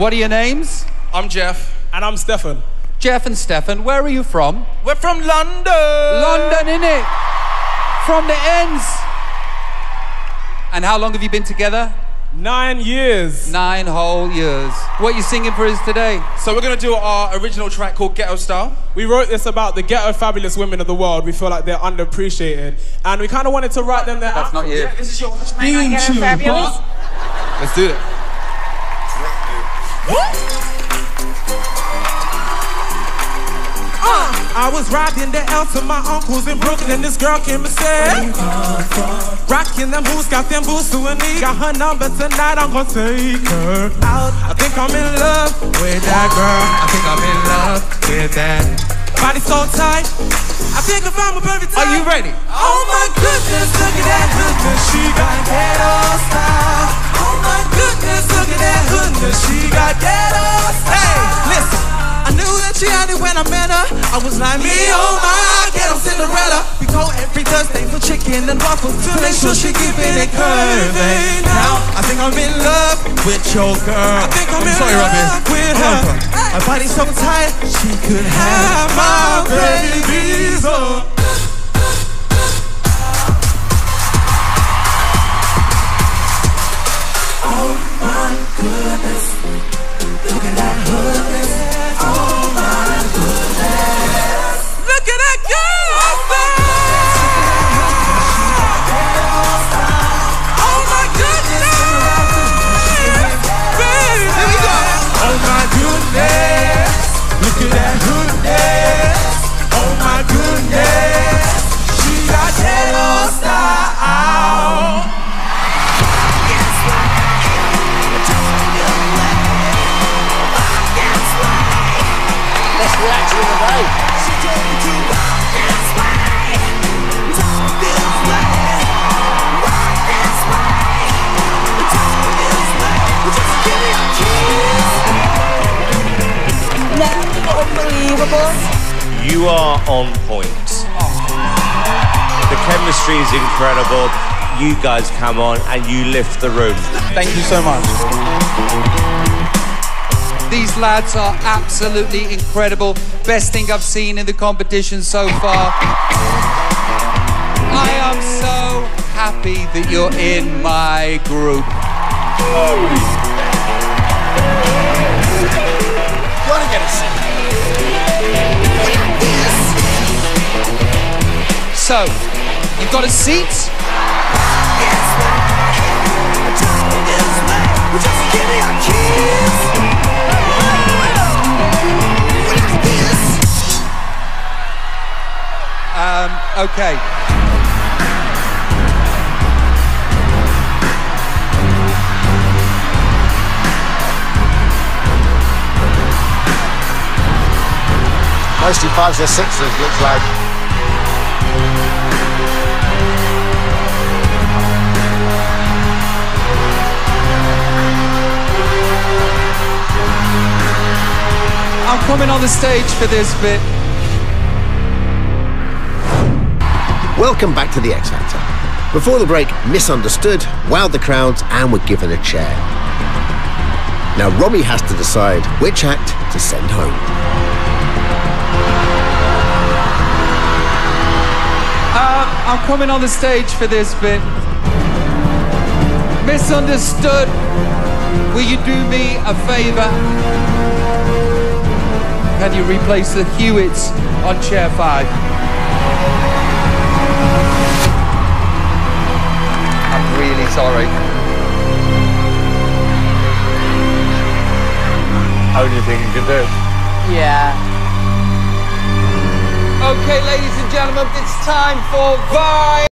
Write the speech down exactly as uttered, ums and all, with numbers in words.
What are your names? I'm Jeff. And I'm Stefan. Jeff and Stefan, where are you from? We're from London. London, innit? From the ends. And how long have you been together? Nine years. Nine whole years. What are you singing for us today? So we're going to do our original track called Ghetto Star. We wrote this about the ghetto fabulous women of the world. We feel like they're underappreciated. And we kind of wanted to write them there. That's not you. Yeah, this is your theme tune. Let's do it. Uh, I was riding the L to my uncle's in Brooklyn. This girl came and said, rocking them boots, got them boots to a knee. Got her number tonight, I'm gonna take her out. I think I'm in love with that girl. I think I'm in love with that. Body so tight, I think if I'm a perfect type. Are you ready? Oh my goodness, look at that goodness. She got ghetto style. Oh my goodness, look at that goodness. She got ghetto style. Hey, listen. I knew that she had it when I met her. I was like, me, oh my, ghetto Cinderella. We go every Thursday for chicken and waffles to make sure she give it a curving. Now, I think I'm in love with your girl. I think I'm in Sorry, love Robin. with her. Hey. My body's so tight, she could have my babies on. Oh my goodness, look at that hoodness. Oh my goodness, look at that girl. Oh my goodness, oh my goodness, baby, here we go. Oh my goodness, look at that goodness. Oh my goodness, she got ghetto style. Reaction of the she told me to walk this way, talk this way, walk this way, talk this way. Just give me a kiss. Now, unbelievable. You are on point. The chemistry is incredible. You guys come on and you lift the room. Thank you so much. These lads are absolutely incredible. Best thing I've seen in the competition so far. I am so happy that you're in my group. Gotta get a seat. So, you've got a seat. Um, okay. Mostly fives or sixes, looks like. I'm coming on the stage for this bit. Welcome back to The X Factor. Before the break, Misunderstood, wowed the crowds and were given a chair. Now Robbie has to decide which act to send home. Uh, I'm coming on the stage for this bit. Misunderstood, will you do me a favour? Can you replace the Hewitts on chair five? Really sorry. Only thing you can do. Yeah. Okay, ladies and gentlemen, it's time for Vibe.